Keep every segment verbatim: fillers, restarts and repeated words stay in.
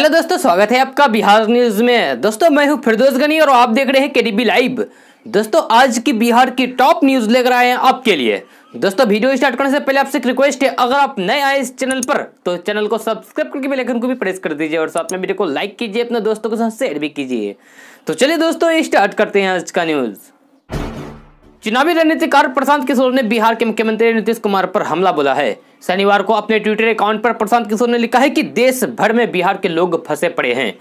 Hello दोस्तों, स्वागत है आपका बिहार न्यूज में। दोस्तों मैं हूं फिरदौस गनी और आप देख रहे हैं केडीबी लाइव। दोस्तों आज की बिहार की टॉप न्यूज लेकर आए हैं आपके लिए। दोस्तों वीडियो स्टार्ट करने से पहले आपसे एक रिक्वेस्ट है, अगर आप नए आए इस चैनल पर तो चैनल को सब्सक्राइब करके बेल आइकन को भी प्रेस कर दीजिए और साथ में वीडियो को लाइक कीजिए, अपने दोस्तों के साथ शेयर भी कीजिए। तो चलिए दोस्तों स्टार्ट करते हैं आज का न्यूज। चुनावी रणनीतिकार प्रशांत किशोर ने बिहार के मुख्यमंत्री नीतीश कुमार पर हमला बोला है। शनिवार को अपने ट्विटर अकाउंट पर प्रशांत किशोर ने लिखा है कि देश भर में बिहार के लोग फंसे पड़े हैं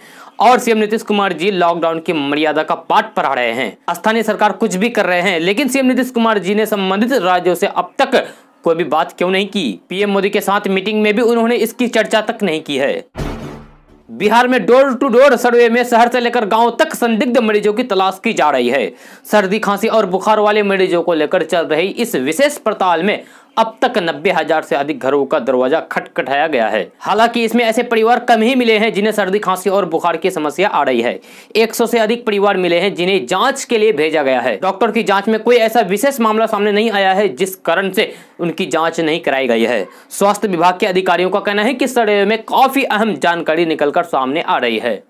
और सीएम नीतीश कुमार जी लॉकडाउन की मर्यादा का पाठ पढ़ा रहे हैं। स्थानीय सरकार कुछ भी कर रहे हैं, लेकिन सीएम नीतीश कुमार जी ने संबंधित राज्यों से अब तक कोई भी बात क्यों नहीं की। पीएम मोदी के साथ मीटिंग में भी उन्होंने इसकी चर्चा तक नहीं की है। बिहार में डोर टू डोर सर्वे में शहर से लेकर गांव तक संदिग्ध मरीजों की तलाश की जा रही है। सर्दी, खांसी और बुखार वाले मरीजों को लेकर चल रही इस विशेष पड़ताल में अब तक नब्बे हजार से अधिक घरों का दरवाजा खटखटाया गया है। हालांकि इसमें ऐसे परिवार कम ही मिले हैं जिन्हें सर्दी, खांसी और बुखार की समस्या आ रही है। एक सौ से अधिक परिवार मिले हैं जिन्हें जांच के लिए भेजा गया है। डॉक्टर की जांच में कोई ऐसा विशेष मामला सामने नहीं आया है जिस कारण से उनकी जांच नहीं कराई गई है। स्वास्थ्य विभाग के अधिकारियों का कहना है कि सर्वे में काफी अहम जानकारी निकलकर सामने आ रही है।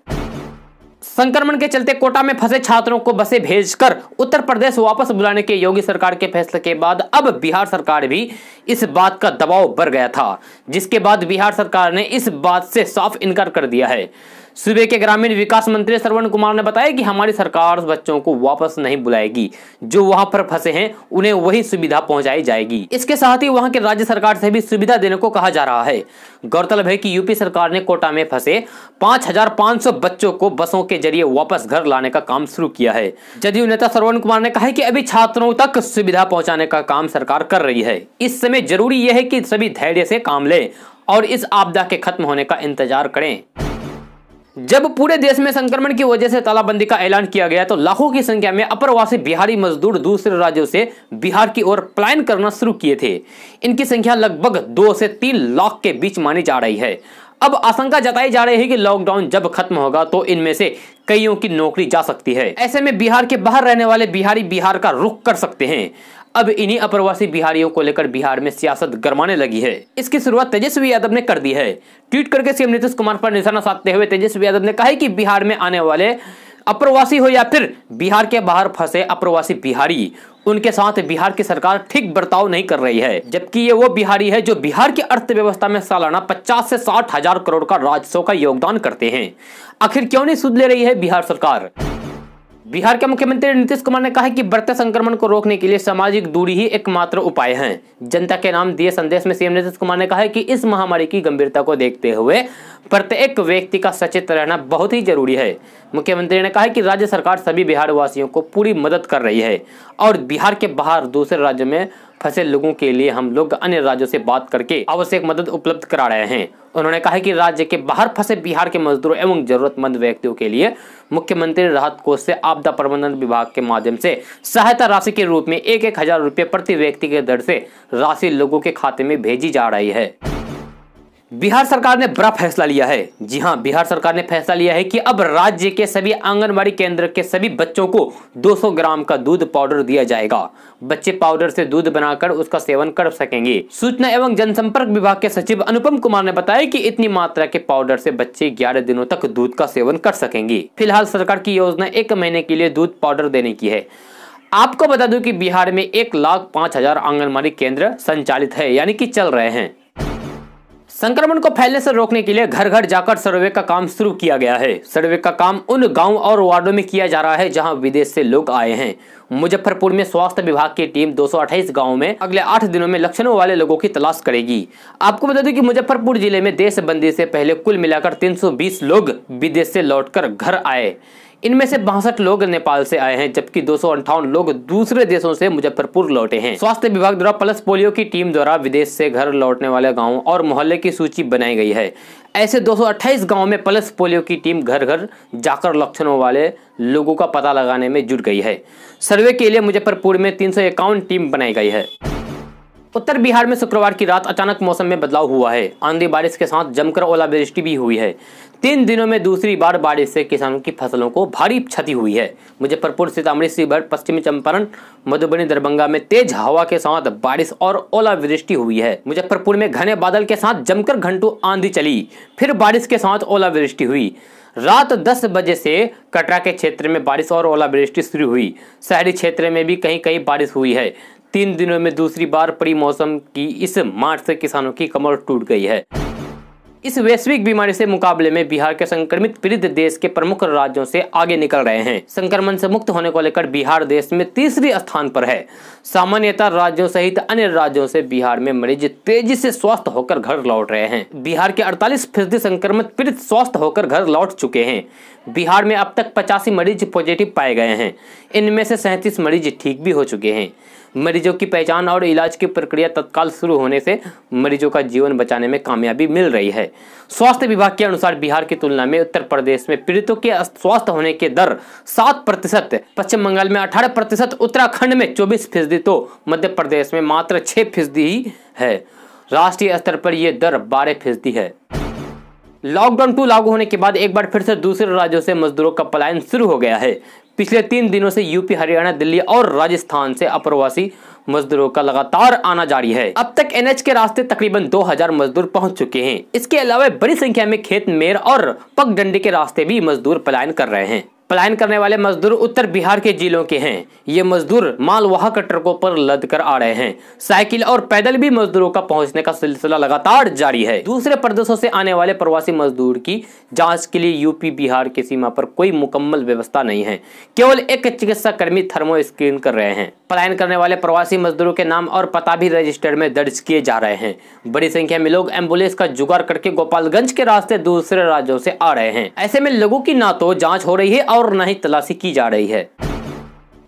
संक्रमण के चलते कोटा में फंसे छात्रों को बसें भेजकर उत्तर प्रदेश वापस बुलाने के योगी सरकार के फैसले के बाद अब बिहार सरकार भी इस बात का दबाव बढ़ गया था, जिसके बाद बिहार सरकार ने इस बात से साफ इनकार कर दिया है। सूबे के ग्रामीण विकास मंत्री श्रवण कुमार ने बताया कि हमारी सरकार बच्चों को वापस नहीं बुलाएगी, जो वहां पर फंसे हैं उन्हें वही सुविधा पहुंचाई जाएगी। इसके साथ ही वहां के राज्य सरकार से भी सुविधा देने को कहा जा रहा है। गौरतलब है कि यूपी सरकार ने कोटा में फंसे पांच हजार पांच सौ बच्चों को बसों के जरिए वापस घर लाने का काम शुरू किया है। जदयू नेता श्रवण कुमार ने कहा है कि अभी छात्रों तक सुविधा पहुँचाने का काम सरकार कर रही है। इस समय जरूरी यह है कि सभी धैर्य से काम लें और इस आपदा के खत्म होने का इंतजार करें। जब पूरे देश में संक्रमण की वजह से तालाबंदी का ऐलान किया गया तो लाखों की संख्या में अप्रवासी बिहारी मजदूर दूसरे राज्यों से बिहार की ओर पलायन करना शुरू किए थे। इनकी संख्या लगभग दो से तीन लाख के बीच मानी जा रही है। अब आशंका जताई जा रही है कि लॉकडाउन जब खत्म होगा तो इनमें से कईयों की नौकरी जा सकती है। ऐसे में बिहार के बाहर रहने वाले बिहारी बिहार का रुख कर सकते हैं। अब इन्हीं अप्रवासी बिहारियों को लेकर बिहार में सियासत गरमाने लगी है। इसकी शुरुआत तेजस्वी यादव ने कर दी है। ट्वीट करके सीएम नीतीश कुमार पर निशाना साधते हुए तेजस्वी यादव ने कहा है कि बिहार में आने वाले अप्रवासी हो या फिर बिहार के बाहर फंसे अप्रवासी बिहारी, उनके साथ बिहार की सरकार ठीक बर्ताव नहीं कर रही है, जबकि ये वो बिहारी है जो बिहार की अर्थव्यवस्था में सालाना पचास से साठ हजार करोड़ का राजस्व का योगदान करते हैं। आखिर क्यों नहीं सुध ले रही है बिहार सरकार? बिहार के मुख्यमंत्री नीतीश कुमार ने कहा है कि बढ़ते संक्रमण को रोकने के लिए सामाजिक दूरी ही एकमात्र उपाय है। जनता के नाम दिए संदेश में सीएम नीतीश कुमार ने कहा है कि इस महामारी की गंभीरता को देखते हुए प्रत्येक व्यक्ति का सचेत रहना बहुत ही जरूरी है। मुख्यमंत्री ने कहा है कि राज्य सरकार सभी बिहारवासियों को पूरी मदद कर रही है और बिहार के बाहर दूसरे राज्यों में फंसे लोगों के लिए हम लोग अन्य राज्यों से बात करके आवश्यक मदद उपलब्ध करा रहे हैं। उन्होंने कहा कि राज्य के बाहर फंसे बिहार के मजदूरों एवं जरूरतमंद व्यक्तियों के लिए मुख्यमंत्री राहत कोष से आपदा प्रबंधन विभाग के माध्यम से सहायता राशि के रूप में एक एक हजार रुपये प्रति व्यक्ति के दर से राशि लोगों के खाते में भेजी जा रही है। बिहार सरकार ने बड़ा फैसला लिया है। जी हां, बिहार सरकार ने फैसला लिया है कि अब राज्य के सभी आंगनबाड़ी केंद्र के सभी बच्चों को दो सौ ग्राम का दूध पाउडर दिया जाएगा। बच्चे पाउडर से दूध बनाकर उसका सेवन कर सकेंगे। सूचना एवं जनसंपर्क विभाग के सचिव अनुपम कुमार ने बताया कि इतनी मात्रा के पाउडर से बच्चे ग्यारह दिनों तक दूध का सेवन कर सकेंगे। फिलहाल सरकार की योजना एक महीने के लिए दूध पाउडर देने की है। आपको बता दूं कि बिहार में एक लाख पांच हजार आंगनबाड़ी केंद्र संचालित है, यानी कि चल रहे हैं। संक्रमण को फैलने से रोकने के लिए घर घर जाकर सर्वे का काम शुरू किया गया है। सर्वे का काम उन गांव और वार्डों में किया जा रहा है जहां विदेश से लोग आए हैं। मुजफ्फरपुर में स्वास्थ्य विभाग की टीम दो सौ अट्ठाईस गाँव में अगले आठ दिनों में लक्षणों वाले लोगों की तलाश करेगी। आपको बता दें कि मुजफ्फरपुर जिले में देशबंदी से पहले कुल मिलाकर तीन सौ बीस लोग विदेश से लौटकर घर आए। इनमें से बासठ लोग नेपाल से आए हैं, जबकि दो सौ अंठावन लोग दूसरे देशों से मुजफ्फरपुर लौटे हैं। स्वास्थ्य विभाग द्वारा पल्स पोलियो की टीम द्वारा विदेश से घर लौटने वाले गांवों और मोहल्ले की सूची बनाई गई है। ऐसे दो सौ अट्ठाईस गांवों में पल्स पोलियो की टीम घर घर जाकर लक्षणों वाले लोगों का पता लगाने में जुट गई है। सर्वे के लिए मुजफ्फरपुर में तीन सौ इक्यावन टीम बनाई गई है। उत्तर बिहार में शुक्रवार की रात अचानक मौसम में बदलाव हुआ है। आंधी बारिश के साथ जमकर ओलावृष्टि भी हुई है। तीन दिनों में दूसरी बार बारिश से किसानों की फसलों को भारी क्षति हुई है। मुजफ्फरपुर, सीतामढ़ी, शिवहर, पश्चिमी चंपारण, मधुबनी, दरभंगा में तेज हवा के साथ बारिश और ओलावृष्टि हुई है। मुजफ्फरपुर में घने बादल के साथ जमकर घंटों आंधी चली, फिर बारिश के साथ ओलावृष्टि हुई। रात दस बजे से कटरा के क्षेत्र में बारिश और ओलावृष्टि शुरू हुई। शहरी क्षेत्र में भी कहीं कहीं बारिश हुई है। तीन दिनों में दूसरी बार पड़ी मौसम की इस मार से किसानों की कमर टूट गई है। इस वैश्विक बीमारी से मुकाबले में बिहार के संक्रमित पीड़ित देश के प्रमुख राज्यों से आगे निकल रहे हैं। संक्रमण से मुक्त होने को लेकर बिहार देश में तीसरे स्थान पर है। सामान्यतः राज्यों सहित अन्य राज्यों से बिहार में मरीज तेजी से स्वस्थ होकर घर लौट रहे हैं। बिहार के अड़तालीस फीसदी संक्रमित पीड़ित स्वस्थ होकर घर लौट चुके हैं। बिहार में अब तक पचासी मरीज पॉजिटिव पाए गए हैं। इनमें से सैंतीस मरीज ठीक भी हो चुके हैं। मरीजों की पहचान और इलाज की प्रक्रिया तत्काल शुरू होने से मरीजों का जीवन बचाने में कामयाबी मिल रही है। स्वास्थ्य विभाग के अनुसार बिहार की तुलना में उत्तर प्रदेश में पीड़ितों के स्वस्थ होने की दर सात प्रतिशत, पश्चिम बंगाल में अठारह प्रतिशत, उत्तराखंड में चौबीस फीसदी तो मध्य प्रदेश में मात्र छह फीसदी ही है। राष्ट्रीय स्तर पर यह दर बारह फीसदी है। लॉकडाउन टू लागू होने के बाद एक बार फिर से दूसरे राज्यों से मजदूरों का पलायन शुरू हो गया है। पिछले तीन दिनों से यूपी, हरियाणा, दिल्ली और राजस्थान से अप्रवासी मजदूरों का लगातार आना जारी है। अब तक एन एच के रास्ते तकरीबन दो हज़ार मजदूर पहुंच चुके हैं। इसके अलावा बड़ी संख्या में खेत, मेर और पगडंडी के रास्ते भी मजदूर पलायन कर रहे हैं। पलायन करने वाले मजदूर उत्तर बिहार के जिलों के हैं। ये मजदूर मालवाहक ट्रकों पर लद कर आ रहे हैं। साइकिल और पैदल भी मजदूरों का पहुंचने का सिलसिला लगातार जारी है। दूसरे प्रदेशों से आने वाले प्रवासी मजदूर की जांच के लिए यूपी बिहार की सीमा पर कोई मुकम्मल व्यवस्था नहीं है। केवल एक चिकित्सा कर्मी थर्मो स्क्रीन कर रहे हैं। पलायन करने वाले प्रवासी मजदूरों के नाम और पता भी रजिस्टर में दर्ज किए जा रहे हैं। बड़ी संख्या में लोग एम्बुलेंस का जुगाड़ करके गोपालगंज के रास्ते दूसरे राज्यों से आ रहे हैं। ऐसे में लोगों की ना तो जाँच हो रही है और न ही तलाशी की जा रही है।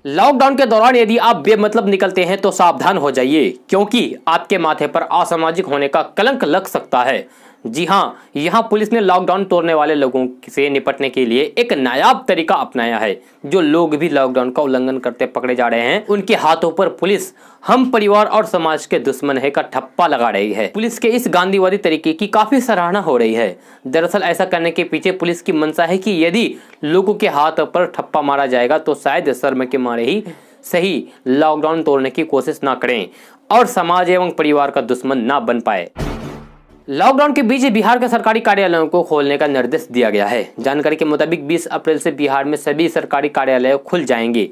लॉकडाउन के दौरान यदि आप बेमतलब निकलते हैं तो सावधान हो जाइए, क्योंकि आपके माथे पर असामाजिक होने का कलंक लग सकता है। जी हाँ, यहाँ पुलिस ने लॉकडाउन तोड़ने वाले लोगों से निपटने के लिए एक नायाब तरीका अपनाया है। जो लोग भी लॉकडाउन का उल्लंघन करते पकड़े जा रहे हैं, उनके हाथों पर पुलिस हम परिवार और समाज के दुश्मन है का ठप्पा लगा रही है। पुलिस के इस गांधीवादी तरीके की काफी सराहना हो रही है। दरअसल ऐसा करने के पीछे पुलिस की मंशा है कि यदि लोगों के हाथों पर ठप्पा मारा जाएगा तो शायद शर्म के मारे ही सही लॉकडाउन तोड़ने की कोशिश ना करें और समाज एवं परिवार का दुश्मन ना बन पाए। लॉकडाउन के बीच बिहार के सरकारी कार्यालयों को खोलने का निर्देश दिया गया है। जानकारी के मुताबिक बीस अप्रैल से बिहार में सभी सरकारी कार्यालय खुल जाएंगे।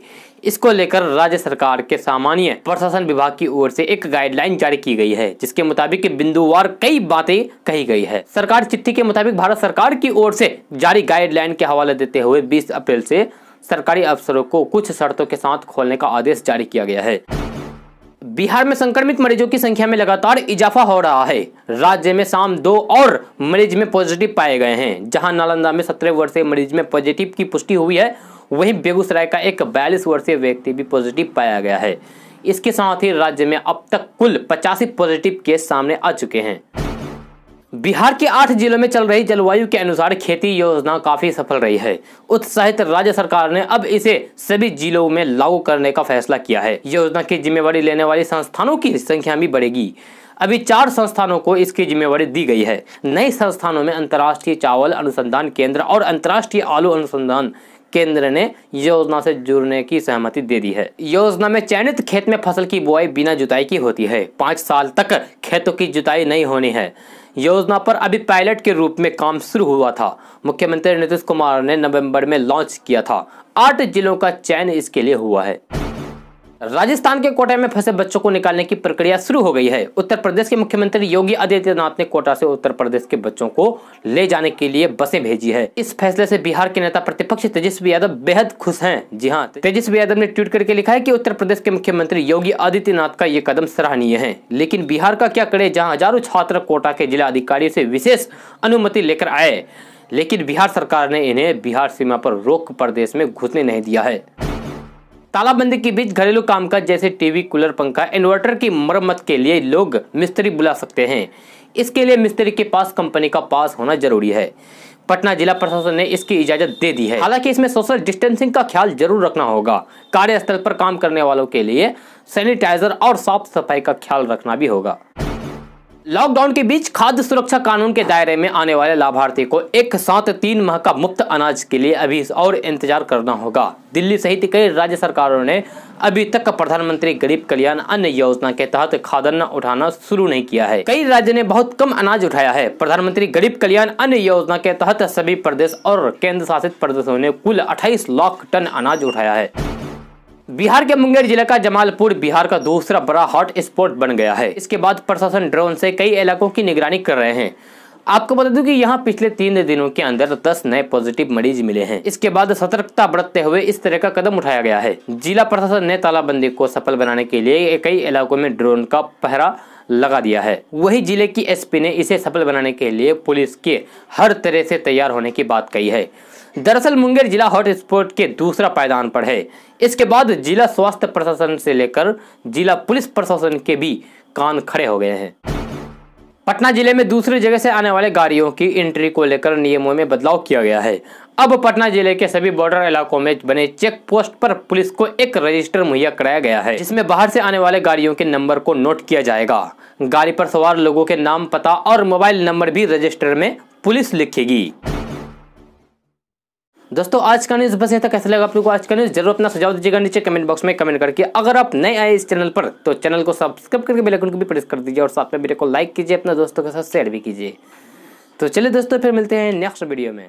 इसको लेकर राज्य सरकार के सामान्य प्रशासन विभाग की ओर से एक गाइडलाइन जारी की गई है, जिसके मुताबिक बिंदुवार कई बातें कही गई है। सरकार चिट्ठी के मुताबिक भारत सरकार की ओर से जारी गाइडलाइन के हवाले देते हुए बीस अप्रैल से सरकारी अफसरों को कुछ शर्तों के साथ खोलने का आदेश जारी किया गया है। बिहार में संक्रमित मरीजों की संख्या में लगातार इजाफा हो रहा है। राज्य में शाम दो और मरीज में पॉजिटिव पाए गए हैं। जहां नालंदा में सत्रह वर्षीय मरीज में पॉजिटिव की पुष्टि हुई है, वहीं बेगूसराय का एक बयालीस वर्षीय व्यक्ति भी पॉजिटिव पाया गया है। इसके साथ ही राज्य में अब तक कुल पचासी पॉजिटिव केस सामने आ चुके हैं। बिहार के आठ जिलों में चल रही जलवायु के अनुसार खेती योजना काफी सफल रही है। उत्साहित राज्य सरकार ने अब इसे सभी जिलों में लागू करने का फैसला किया है। योजना की जिम्मेवारी लेने वाली संस्थानों की संख्या भी बढ़ेगी। अभी चार संस्थानों को इसकी जिम्मेवारी दी गई है। नए संस्थानों में अंतर्राष्ट्रीय चावल अनुसंधान केंद्र और अंतर्राष्ट्रीय आलू अनुसंधान केंद्र ने योजना से जुड़ने की सहमति दे दी है। योजना में चयनित खेत में फसल की बुआई बिना जुताई की होती है। पाँच साल तक खेतों की जुताई नहीं होनी है। योजना पर अभी पायलट के रूप में काम शुरू हुआ था। मुख्यमंत्री नीतीश कुमार ने नवंबर में लॉन्च किया था। आठ जिलों का चयन इसके लिए हुआ है। राजस्थान के कोटा में फंसे बच्चों को निकालने की प्रक्रिया शुरू हो गई है। उत्तर प्रदेश के मुख्यमंत्री योगी आदित्यनाथ ने कोटा से उत्तर प्रदेश के बच्चों को ले जाने के लिए बसें भेजी है। इस फैसले से बिहार के नेता प्रतिपक्ष तेजस्वी यादव बेहद खुश हैं। जी हाँ, तेजस्वी यादव ने ट्वीट करके लिखा है कि उत्तर प्रदेश के मुख्यमंत्री योगी आदित्यनाथ का ये कदम सराहनीय है, लेकिन बिहार का क्या करे जहाँ हजारों छात्र कोटा के जिला अधिकारियों से विशेष अनुमति लेकर आए, लेकिन बिहार सरकार ने इन्हें बिहार सीमा पर रोक प्रदेश में घुसने नहीं दिया है। तालाबंदी के बीच घरेलू कामकाज जैसे टीवी, कूलर, पंखा, इन्वर्टर की मरम्मत के लिए लोग मिस्त्री बुला सकते हैं। इसके लिए मिस्त्री के पास कंपनी का पास होना जरूरी है। पटना जिला प्रशासन ने इसकी इजाजत दे दी है। हालांकि इसमें सोशल डिस्टेंसिंग का ख्याल जरूर रखना होगा। कार्यस्थल पर काम करने वालों के लिए सैनिटाइजर और साफ सफाई का ख्याल रखना भी होगा। लॉकडाउन के बीच खाद्य सुरक्षा कानून के दायरे में आने वाले लाभार्थी को एक साथ तीन माह का मुफ्त अनाज के लिए अभी और इंतजार करना होगा। दिल्ली सहित कई राज्य सरकारों ने अभी तक प्रधानमंत्री गरीब कल्याण अन्न योजना के तहत खाद्यान्न उठाना शुरू नहीं किया है। कई राज्य ने बहुत कम अनाज उठाया है। प्रधानमंत्री गरीब कल्याण अन्न योजना के तहत सभी प्रदेश और केंद्र शासित प्रदेशों ने कुल अट्ठाईस लाख टन अनाज उठाया है। बिहार के मुंगेर जिले का जमालपुर बिहार का दूसरा बड़ा हॉट स्पॉट बन गया है। इसके बाद प्रशासन ड्रोन से कई इलाकों की निगरानी कर रहे हैं। आपको बता दूं कि यहां पिछले तीन दिनों के अंदर दस नए पॉजिटिव मरीज मिले हैं। इसके बाद सतर्कता बरतते हुए इस तरह का कदम उठाया गया है। जिला प्रशासन ने तालाबंदी को सफल बनाने के लिए कई इलाकों में ड्रोन का पहरा लगा दिया है। वही जिले की एसपी ने इसे सफल बनाने के लिए पुलिस के हर तरह से तैयार होने की बात कही है। दरअसल मुंगेर जिला हॉटस्पॉट के दूसरा पायदान पर है। इसके बाद जिला स्वास्थ्य प्रशासन से लेकर जिला पुलिस प्रशासन के भी कान खड़े हो गए हैं। पटना जिले में दूसरी जगह से आने वाले गाड़ियों की एंट्री को लेकर नियमों में बदलाव किया गया है। अब पटना जिले के सभी बॉर्डर इलाकों में बने चेक पोस्ट पर पुलिस को एक रजिस्टर मुहैया कराया गया है, जिसमें बाहर से आने वाले गाड़ियों के नंबर को नोट किया जाएगा। गाड़ी पर सवार लोगों के नाम, पता और मोबाइल नंबर भी रजिस्टर में पुलिस लिखेगी। दोस्तों आज का न्यूज़ बस ये था। कैसा लगा आप लोगों को आज का न्यूज़? जरूर अपना सुझाव दीजिएगा नीचे कमेंट बॉक्स में कमेंट करके। अगर आप नए आए इस चैनल पर तो चैनल को सब्सक्राइब करके बेल आइकन को भी प्रेस कर दीजिए और साथ में वीडियो को लाइक कीजिए, अपने दोस्तों के साथ शेयर भी कीजिए। तो चलिए दोस्तों फिर मिलते हैं नेक्स्ट वीडियो में।